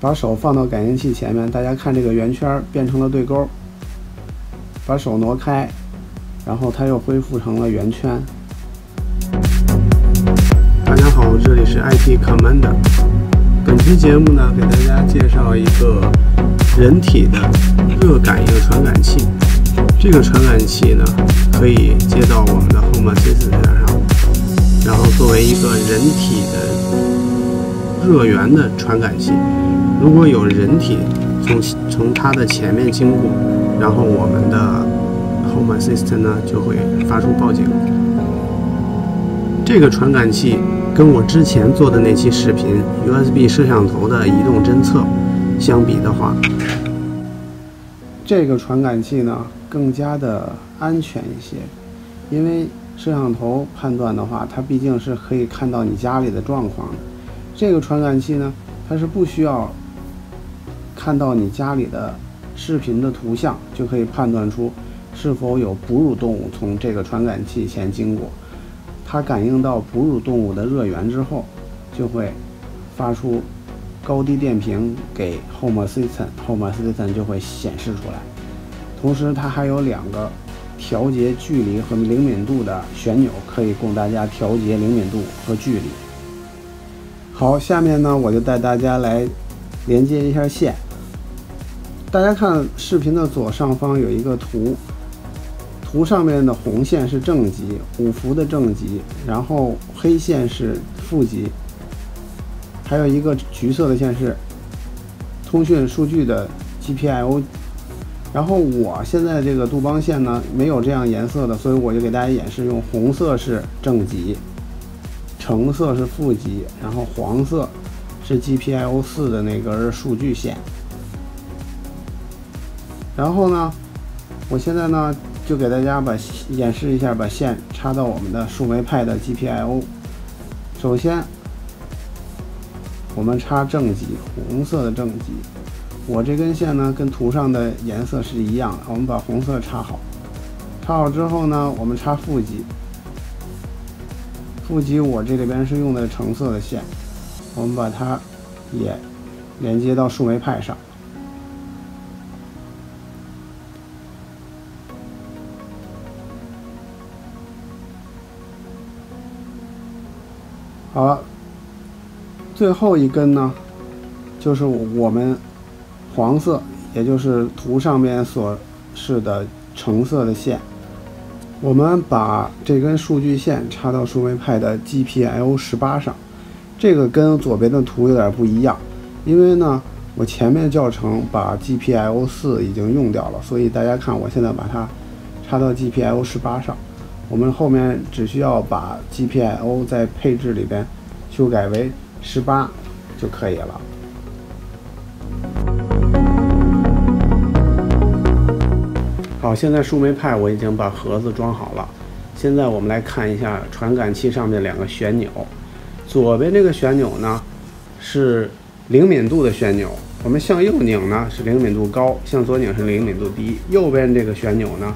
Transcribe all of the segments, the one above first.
把手放到感应器前面，大家看这个圆圈变成了对勾，把手挪开，然后它又恢复成了圆圈。大家好，这里是 IT Commander。本期节目呢，给大家介绍一个人体的热感应传感器。这个传感器呢，可以接到我们的 Home Assistant 上，然后作为一个人体的热源的传感器。如果有人体从它的前面经过，然后我们的 Home Assistant 呢就会发出报警。这个传感器跟我之前做的那期视频 USB 摄像头的移动侦测相比的话，这个传感器呢更加的安全一些，因为摄像头判断的话，它毕竟是可以看到你家里的状况的。这个传感器呢，它是不需要看到你家里的视频的图像就可以判断出是否有哺乳动物从这个传感器前经过，它感应到哺乳动物的热源之后，就会发出高低电平给 Home Assistant，Home Assistant 就会显示出来。同时它还有两个调节距离和灵敏度的旋钮，可以供大家调节灵敏度和距离。好，下面呢我就带大家来连接一下线。大家看视频的左上方有一个图，图上面的红线是正极，5伏的正极，然后黑线是负极，还有一个橘色的线是通讯数据的 GPIO。 然后我现在这个杜邦线呢没有这样颜色的，所以我就给大家演示，用红色是正极，橙色是负极，然后黄色是 GPIO4 的那根数据线。然后呢，我现在呢就给大家演示一下，把线插到我们的树莓派的 GPIO。 首先，我们插正极，红色的正极。我这根线呢跟图上的颜色是一样的，我们把红色插好。插好之后呢，我们插负极。负极我这里边是用的橙色的线，我们把它也连接到树莓派上。好了，最后一根呢，就是我们黄色，也就是图上面所示的橙色的线，我们把这根数据线插到树莓派的 GPIO18 上。这个跟左边的图有点不一样，因为呢，我前面教程把 GPIO4 已经用掉了，所以大家看，我现在把它插到 GPIO18 上。我们后面只需要把 GPIO 在配置里边修改为18就可以了。好，现在树莓派我已经把盒子装好了，现在我们来看一下传感器上面两个旋钮。左边这个旋钮呢是灵敏度的旋钮，我们向右拧呢是灵敏度高，向左拧是灵敏度低。右边这个旋钮呢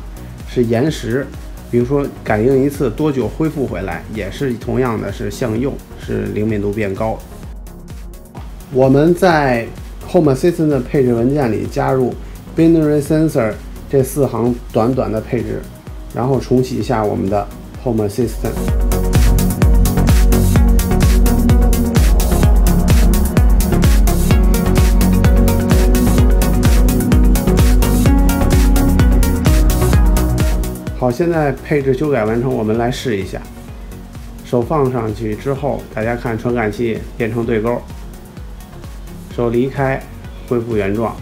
是延时，比如说感应一次多久恢复回来，也是同样的是向右，是灵敏度变高。我们在 Home Assistant 的配置文件里加入 Binary Sensor 这4行短短的配置，然后重启一下我们的 Home Assistant。好，现在配置修改完成，我们来试一下。手放上去之后，大家看传感器变成对勾，手离开恢复原状，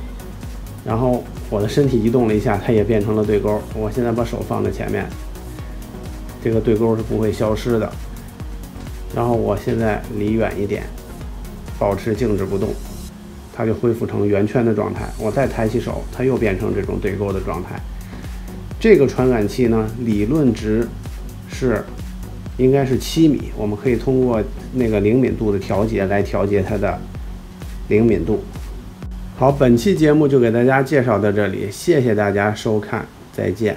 然后我的身体移动了一下，它也变成了对勾。我现在把手放在前面，这个对勾是不会消失的。然后我现在离远一点，保持静止不动，它就恢复成圆圈的状态。我再抬起手，它又变成这种对勾的状态。这个传感器呢，理论值是应该是7米，我们可以通过那个灵敏度的调节来调节它的灵敏度。好，本期节目就给大家介绍到这里，谢谢大家收看，再见。